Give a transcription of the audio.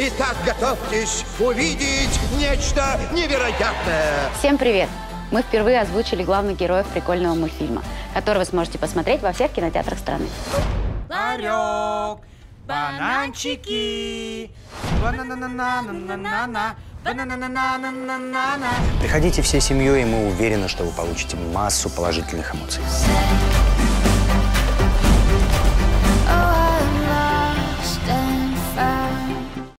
Итак, готовьтесь увидеть нечто невероятное. Всем привет! Мы впервые озвучили главных героев прикольного мультфильма, который вы сможете посмотреть во всех кинотеатрах страны. Ларек, бананчики, бананананананана. Приходите всей семьей, и мы уверены, что вы получите массу положительных эмоций.